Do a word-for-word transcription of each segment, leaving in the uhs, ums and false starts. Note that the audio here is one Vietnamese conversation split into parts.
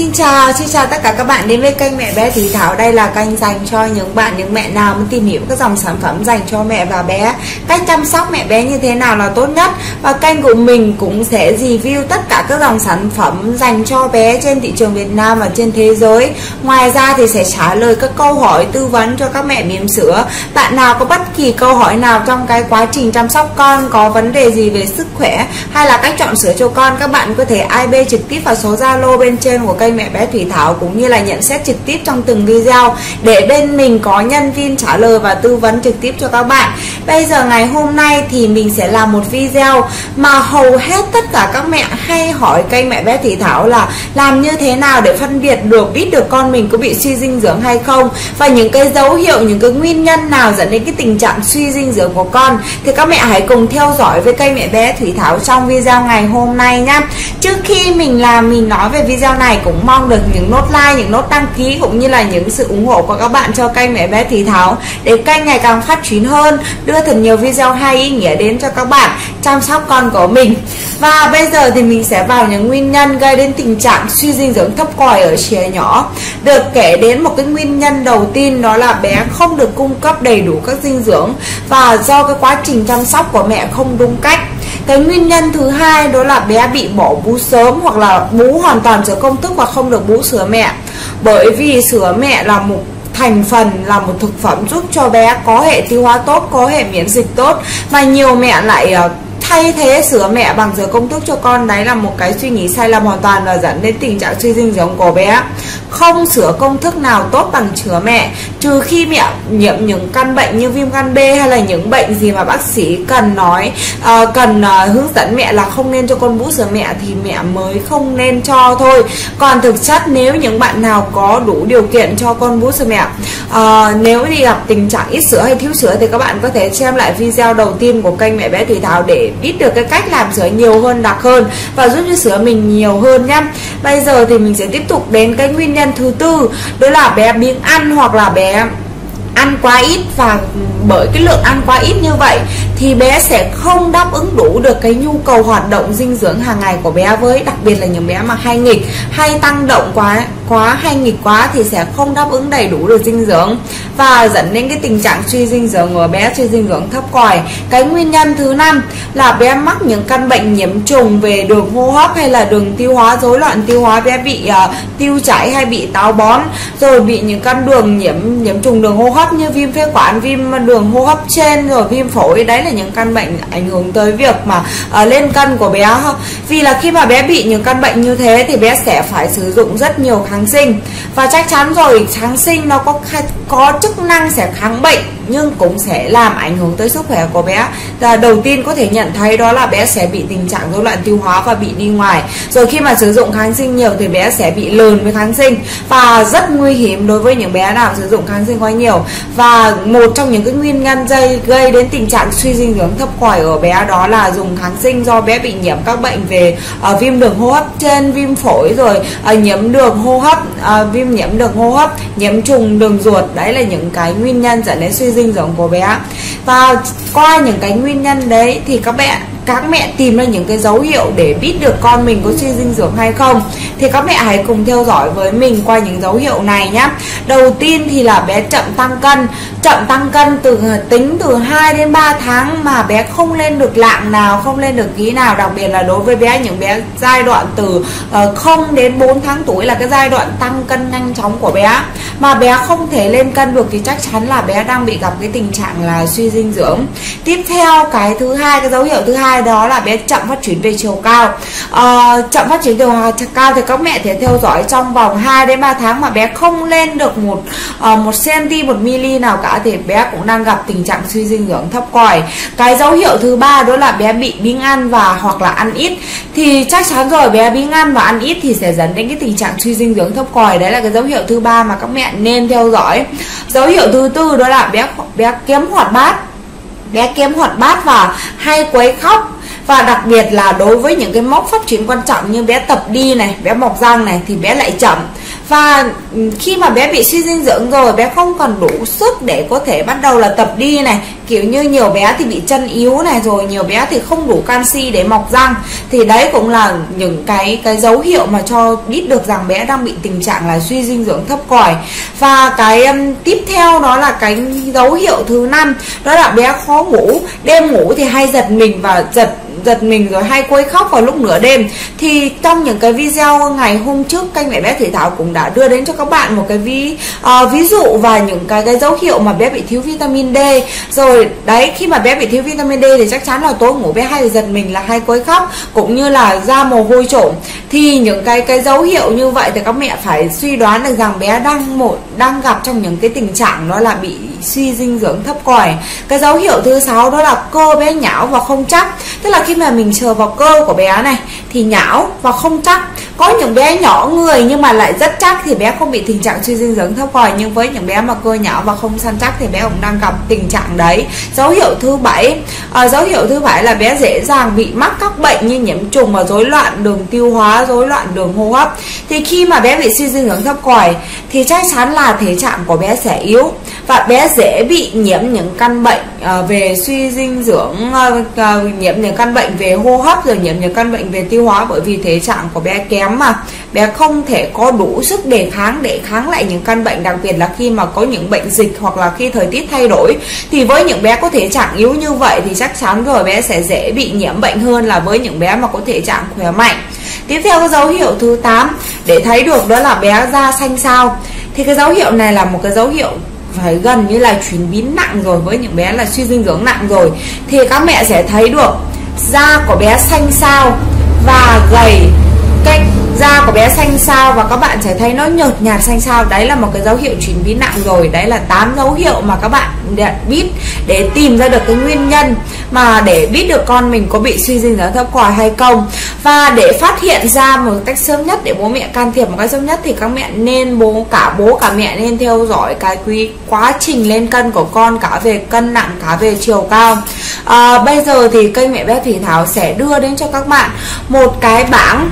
Xin chào, xin chào tất cả các bạn đến với kênh Mẹ Bé Thủy Thảo. Đây là kênh dành cho những bạn, những mẹ nào muốn tìm hiểu các dòng sản phẩm dành cho mẹ và bé, cách chăm sóc mẹ bé như thế nào là tốt nhất. Và kênh của mình cũng sẽ review tất cả các dòng sản phẩm dành cho bé trên thị trường Việt Nam và trên thế giới. Ngoài ra thì sẽ trả lời các câu hỏi tư vấn cho các mẹ bỉm sữa. Bạn nào có bất kỳ câu hỏi nào trong cái quá trình chăm sóc con, có vấn đề gì về sức khỏe hay là cách chọn sữa cho con, các bạn có thể i bê trực tiếp vào số Zalo bên trên của kênh Mẹ Bé Thủy Thảo, cũng như là nhận xét trực tiếp trong từng video để bên mình có nhân viên trả lời và tư vấn trực tiếp cho các bạn. Bây giờ ngày hôm nay thì mình sẽ làm một video mà hầu hết tất cả các mẹ hay hỏi kênh Mẹ Bé Thủy Thảo là làm như thế nào để phân biệt được, biết được con mình có bị suy dinh dưỡng hay không, và những cái dấu hiệu, những cái nguyên nhân nào dẫn đến cái tình trạng suy dinh dưỡng của con. Thì các mẹ hãy cùng theo dõi với kênh Mẹ Bé Thủy Thảo trong video ngày hôm nay nhá. Trước khi mình làm mình nói về video này, cũng mong được những nốt like, những nốt đăng ký cũng như là những sự ủng hộ của các bạn cho kênh Mẹ Bé Thủy Thảo để kênh ngày càng phát triển hơn, đưa thật nhiều video hay ý nghĩa đến cho các bạn chăm sóc con của mình. Và bây giờ thì mình sẽ vào những nguyên nhân gây đến tình trạng suy dinh dưỡng thấp còi ở trẻ nhỏ. Được kể đến một cái nguyên nhân đầu tiên, đó là bé không được cung cấp đầy đủ các dinh dưỡng và do cái quá trình chăm sóc của mẹ không đúng cách. Cái nguyên nhân thứ hai đó là bé bị bỏ bú sớm hoặc là bú hoàn toàn dưới công thức và không được bú sữa mẹ. Bởi vì sữa mẹ là một thành phần, là một thực phẩm giúp cho bé có hệ tiêu hóa tốt, có hệ miễn dịch tốt, mà nhiều mẹ lại thay thế sữa mẹ bằng sữa công thức cho con. Đấy là một cái suy nghĩ sai lầm hoàn toàn và dẫn đến tình trạng suy dinh dưỡng của bé. Không sữa công thức nào tốt bằng sữa mẹ, trừ khi mẹ nhiễm những căn bệnh như viêm gan B hay là những bệnh gì mà bác sĩ cần nói uh, cần uh, hướng dẫn mẹ là không nên cho con bú sữa mẹ thì mẹ mới không nên cho thôi. Còn thực chất nếu những bạn nào có đủ điều kiện cho con bú sữa mẹ, uh, nếu thì gặp tình trạng ít sữa hay thiếu sữa thì các bạn có thể xem lại video đầu tiên của kênh Mẹ Bé Thủy Thảo để biết được cái cách làm sữa nhiều hơn, đặc hơn và giúp cho sữa mình nhiều hơn nhá. Bây giờ thì mình sẽ tiếp tục đến cái nguyên nhân thứ tư, đó là bé biếng ăn hoặc là bé ăn quá ít. Và bởi cái lượng ăn quá ít như vậy thì bé sẽ không đáp ứng đủ được cái nhu cầu hoạt động dinh dưỡng hàng ngày của bé, với đặc biệt là những bé mà hay nghịch, hay tăng động quá quá hay nghịch quá thì sẽ không đáp ứng đầy đủ được dinh dưỡng và dẫn đến cái tình trạng suy dinh dưỡng của bé, suy dinh dưỡng thấp còi. Cái nguyên nhân thứ năm là bé mắc những căn bệnh nhiễm trùng về đường hô hấp hay là đường tiêu hóa, rối loạn tiêu hóa, bé bị uh, tiêu chảy hay bị táo bón, rồi bị những căn đường nhiễm nhiễm trùng đường hô hấp như viêm phế quản, viêm đường hô hấp trên, rồi viêm phổi. Đấy là những căn bệnh ảnh hưởng tới việc mà uh, lên cân của bé. Vì là khi mà bé bị những căn bệnh như thế thì bé sẽ phải sử dụng rất nhiều kháng sinh, và chắc chắn rồi kháng sinh nó có có chức năng sẽ kháng bệnh nhưng cũng sẽ làm ảnh hưởng tới sức khỏe của bé. Và đầu tiên có thể nhận thấy đó là bé sẽ bị tình trạng rối loạn tiêu hóa và bị đi ngoài. Rồi khi mà sử dụng kháng sinh nhiều thì bé sẽ bị lờn với kháng sinh và rất nguy hiểm đối với những bé nào sử dụng kháng sinh quá nhiều. Và một trong những cái nguyên nhân dây gây đến tình trạng suy dinh dưỡng thấp còi ở bé đó là dùng kháng sinh, do bé bị nhiễm các bệnh về uh, viêm đường hô hấp trên, viêm phổi, rồi uh, nhiễm đường hô hấp, uh, viêm nhiễm đường hô hấp, nhiễm trùng đường ruột. Đấy là những cái nguyên nhân dẫn đến suy dinh dưỡng của bé. Và qua những cái nguyên nhân đấy thì các bạn các mẹ tìm ra những cái dấu hiệu để biết được con mình có suy dinh dưỡng hay không. Thì các mẹ hãy cùng theo dõi với mình qua những dấu hiệu này nhé. Đầu tiên thì là bé chậm tăng cân. Chậm tăng cân từ tính từ hai đến ba tháng mà bé không lên được lạng nào, không lên được ký nào. Đặc biệt là đối với bé, những bé giai đoạn từ không đến bốn tháng tuổi là cái giai đoạn tăng cân nhanh chóng của bé. Mà bé không thể lên cân được thì chắc chắn là bé đang bị gặp cái tình trạng là suy dinh dưỡng. Tiếp theo cái thứ hai, cái dấu hiệu thứ hai đó là bé chậm phát triển về chiều cao. Ờ, chậm phát triển chiều cao thì các mẹ thể theo dõi trong vòng hai đến ba tháng mà bé không lên được một một cm, một mm nào cả thì bé cũng đang gặp tình trạng suy dinh dưỡng thấp còi. Cái dấu hiệu thứ ba đó là bé bị biếng ăn và hoặc là ăn ít. Thì chắc chắn rồi, bé biếng ăn và ăn ít thì sẽ dẫn đến cái tình trạng suy dinh dưỡng thấp còi. Đấy là cái dấu hiệu thứ ba mà các mẹ nên theo dõi. Dấu hiệu thứ tư đó là bé bé kém hoạt bát. Bé kém hoạt bát và hay quấy khóc. Và đặc biệt là đối với những cái mốc phát triển quan trọng như bé tập đi này, bé mọc răng này thì bé lại chậm. Và khi mà bé bị suy dinh dưỡng rồi, bé không còn đủ sức để có thể bắt đầu là tập đi này, kiểu như nhiều bé thì bị chân yếu này, rồi nhiều bé thì không đủ canxi để mọc răng. Thì đấy cũng là những cái cái dấu hiệu mà cho biết được rằng bé đang bị tình trạng là suy dinh dưỡng thấp còi. Và cái um, tiếp theo đó là cái dấu hiệu thứ năm, đó là bé khó ngủ, đêm ngủ thì hay giật mình và giật giật mình rồi hay quấy khóc vào lúc nửa đêm. Thì trong những cái video ngày hôm trước, kênh Mẹ Bé Thủy Thảo cũng đã đưa đến cho các bạn một cái ví uh, ví dụ và những cái cái dấu hiệu mà bé bị thiếu vitamin D. Rồi đấy, khi mà bé bị thiếu vitamin D thì chắc chắn là tối ngủ bé hay giật mình, là hay quấy khóc, cũng như là ra mồ hôi trộm. Thì những cái cái dấu hiệu như vậy thì các mẹ phải suy đoán được rằng bé đang một đang gặp trong những cái tình trạng đó là bị suy dinh dưỡng thấp còi. Cái dấu hiệu thứ sáu đó là cơ bé nhão và không chắc, tức là khi mà mình sờ vào cơ của bé này thì nhão và không chắc. Có những bé nhỏ người nhưng mà lại rất chắc thì bé không bị tình trạng suy dinh dưỡng thấp còi, nhưng với những bé mà cơ nhão và không săn chắc thì bé cũng đang gặp tình trạng đấy. Dấu hiệu thứ bảy, à, dấu hiệu thứ bảy là bé dễ dàng bị mắc các bệnh như nhiễm trùng và rối loạn đường tiêu hóa, rối loạn đường hô hấp. Thì khi mà bé bị suy dinh dưỡng thấp còi thì chắc chắn là thể trạng của bé sẽ yếu và bé dễ bị nhiễm những căn bệnh à, về suy dinh dưỡng, à, nhiễm những căn bệnh về hô hấp, rồi nhiễm những căn bệnh về tiêu hóa, bởi vì thể trạng của bé kém mà bé không thể có đủ sức đề kháng để kháng lại những căn bệnh, đặc biệt là khi mà có những bệnh dịch hoặc là khi thời tiết thay đổi. Thì với những bé có thể trạng yếu như vậy thì chắc chắn rồi bé sẽ dễ bị nhiễm bệnh hơn là với những bé mà có thể trạng khỏe mạnh. Tiếp theo, cái dấu hiệu thứ tám để thấy được đó là bé da xanh xao. Thì cái dấu hiệu này là một cái dấu hiệu phải gần như là chuyển biến nặng rồi, với những bé là suy dinh dưỡng nặng rồi. Thì các mẹ sẽ thấy được da của bé xanh xao và gầy, cái da của bé xanh xao và các bạn sẽ thấy nó nhợt nhạt xanh xao. Đấy là một cái dấu hiệu chuyển biến nặng rồi. Đấy là tám dấu hiệu mà các bạn biết để tìm ra được cái nguyên nhân mà để biết được con mình có bị suy dinh dưỡng thấp còi hay không. Và để phát hiện ra một cách sớm nhất, để bố mẹ can thiệp một cách sớm nhất, thì các mẹ nên bố cả bố cả mẹ nên theo dõi cái quý quá trình lên cân của con, cả về cân nặng cả về chiều cao. À, bây giờ thì kênh Mẹ Bé Thủy Thảo sẽ đưa đến cho các bạn một cái bảng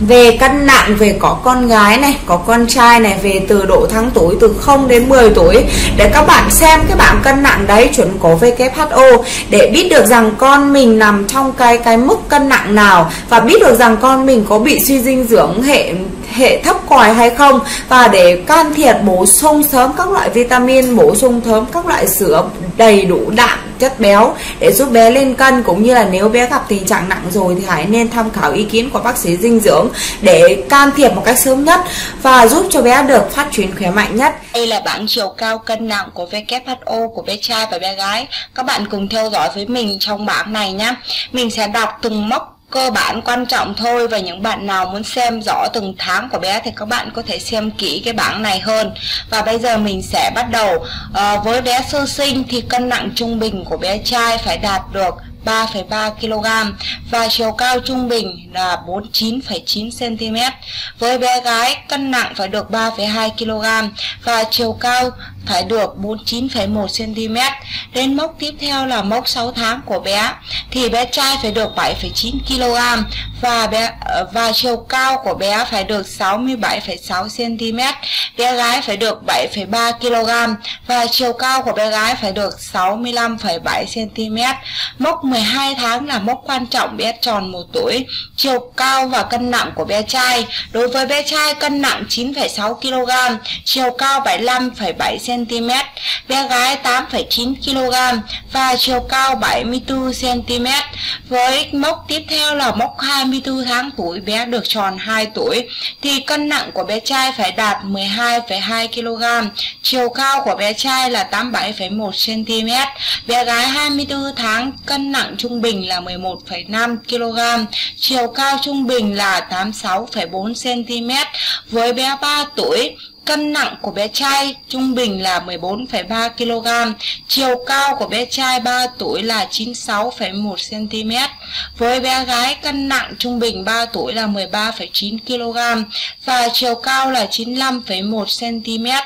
về cân nặng, về có con gái này, có con trai này, về từ độ tháng tuổi từ không đến mười tuổi, để các bạn xem cái bảng cân nặng đấy chuẩn của W H O để biết được rằng con mình nằm trong cái cái mức cân nặng nào, và biết được rằng con mình có bị suy dinh dưỡng hệ hệ thấp còi hay không, và để can thiệp bổ sung sớm các loại vitamin, bổ sung sớm các loại sữa đầy đủ đạm, chất béo để giúp bé lên cân. Cũng như là nếu bé gặp tình trạng nặng rồi thì hãy nên tham khảo ý kiến của bác sĩ dinh dưỡng để can thiệp một cách sớm nhất và giúp cho bé được phát triển khỏe mạnh nhất. Đây là bảng chiều cao cân nặng của W H O của bé trai và bé gái. Các bạn cùng theo dõi với mình trong bảng này nhé. Mình sẽ đọc từng mốc cơ bản quan trọng thôi, và những bạn nào muốn xem rõ từng tháng của bé thì các bạn có thể xem kỹ cái bảng này hơn. Và bây giờ mình sẽ bắt đầu. À, với bé sơ sinh thì cân nặng trung bình của bé trai phải đạt được ba phẩy ba ki lô gam và chiều cao trung bình là bốn mươi chín phẩy chín xăng ti mét. Với bé gái, cân nặng phải được ba phẩy hai ki lô gam và chiều cao phải được bốn mươi chín phẩy một xăng ti mét. Đến mốc tiếp theo là mốc sáu tháng của bé, thì bé trai phải được bảy phẩy chín ki lô gam và bé và chiều cao của bé phải được sáu mươi bảy phẩy sáu xăng ti mét. Bé gái phải được bảy phẩy ba ki lô gam và chiều cao của bé gái phải được sáu mươi lăm phẩy bảy xăng ti mét. Mốc mười hai tháng là mốc quan trọng, bé tròn một tuổi. Chiều cao và cân nặng của bé trai. Đối với bé trai, cân nặng chín phẩy sáu ki lô gam, chiều cao bảy mươi lăm phẩy bảy xăng ti mét. Bé gái tám phẩy chín ki lô gam và chiều cao bảy mươi tư xăng ti mét. Với mốc tiếp theo là mốc hai mươi tư tháng tuổi, bé được tròn hai tuổi, thì cân nặng của bé trai phải đạt mười hai phẩy hai ki lô gam, chiều cao của bé trai là tám mươi bảy phẩy một xăng ti mét. Bé gái hai mươi tư tháng, cân nặng trung bình là mười một phẩy năm ki lô gam, chiều cao trung bình là tám mươi sáu phẩy bốn xăng ti mét. Với bé ba tuổi, cân nặng của bé trai trung bình là mười bốn phẩy ba ki lô gam, chiều cao của bé trai ba tuổi là chín mươi sáu phẩy một xăng ti mét. Với bé gái, cân nặng trung bình ba tuổi là mười ba phẩy chín ki lô gam và chiều cao là chín mươi lăm phẩy một xăng ti mét.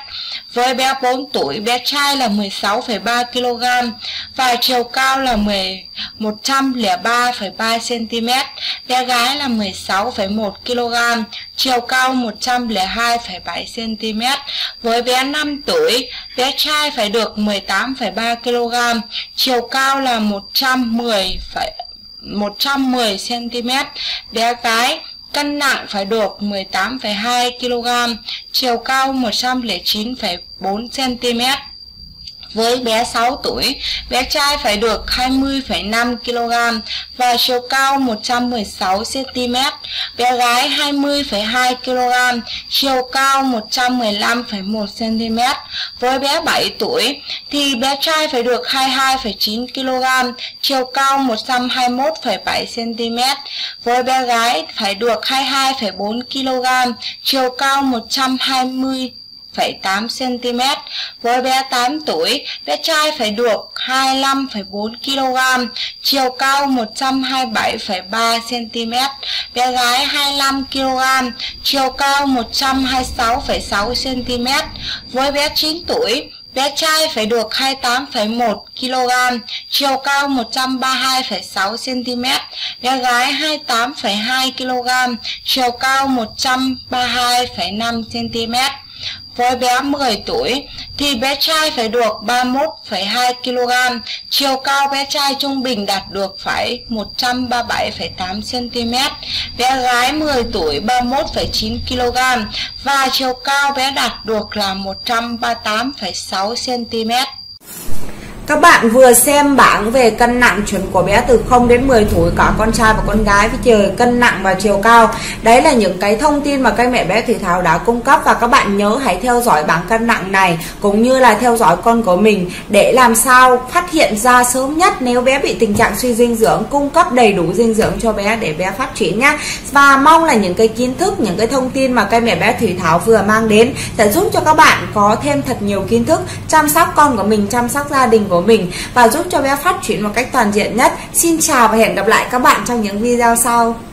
Với bé bốn tuổi, bé trai là mười sáu phẩy ba ki lô gam và chiều cao là một trăm lẻ ba phẩy ba xăng ti mét. Bé gái là mười sáu phẩy một ki lô gam, chiều cao một trăm lẻ hai phẩy bảy xăng ti mét. Với bé năm tuổi, bé trai phải được mười tám phẩy ba ki lô gam, chiều cao là một trăm mười phẩy một trăm mười xăng ti mét. Bé gái cân nặng phải được mười tám phẩy hai ki lô gam, chiều cao một trăm lẻ chín phẩy bốn xăng ti mét. Với bé sáu tuổi, bé trai phải được hai mươi phẩy năm ki lô gam và chiều cao một trăm mười sáu xăng ti mét. Bé gái hai mươi phẩy hai ki lô gam, chiều cao một trăm mười lăm phẩy một xăng ti mét. Với bé bảy tuổi thì bé trai phải được hai mươi hai phẩy chín ki lô gam, chiều cao một trăm hai mươi mốt phẩy bảy xăng ti mét. Với bé gái phải được hai mươi hai phẩy bốn ki lô gam, chiều cao một trăm hai mươi phẩy tám xăng ti mét. Với bé tám tuổi, bé trai phải được hai mươi lăm phẩy bốn ki lô gam, chiều cao một trăm hai mươi bảy phẩy ba xăng ti mét. Bé gái hai mươi lăm ki lô gam, chiều cao một trăm hai mươi sáu phẩy sáu xăng ti mét. Với bé chín tuổi, bé trai phải được hai mươi tám phẩy một ki lô gam, chiều cao một trăm ba mươi hai phẩy sáu xăng ti mét. Bé gái hai mươi tám phẩy hai ki lô gam, chiều cao một trăm ba mươi hai phẩy năm xăng ti mét. Với bé mười tuổi thì bé trai phải được ba mươi mốt phẩy hai ki lô gam, chiều cao bé trai trung bình đạt được phải một trăm ba mươi bảy phẩy tám xăng ti mét. Bé gái mười tuổi ba mươi mốt phẩy chín ki lô gam và chiều cao bé đạt được là một trăm ba mươi tám phẩy sáu xăng ti mét. Các bạn vừa xem bảng về cân nặng chuẩn của bé từ không đến mười tuổi, cả con trai và con gái, với chiều cân nặng và chiều cao. Đấy là những cái thông tin mà kênh Mẹ Bé Thủy Thảo đã cung cấp, và các bạn nhớ hãy theo dõi bảng cân nặng này cũng như là theo dõi con của mình để làm sao phát hiện ra sớm nhất nếu bé bị tình trạng suy dinh dưỡng, cung cấp đầy đủ dinh dưỡng cho bé để bé phát triển nhé. Và mong là những cái kiến thức, những cái thông tin mà kênh Mẹ Bé Thủy Thảo vừa mang đến sẽ giúp cho các bạn có thêm thật nhiều kiến thức chăm sóc con của mình, chăm sóc gia đình của mình và giúp cho bé phát triển một cách toàn diện nhất. Xin chào và hẹn gặp lại các bạn trong những video sau.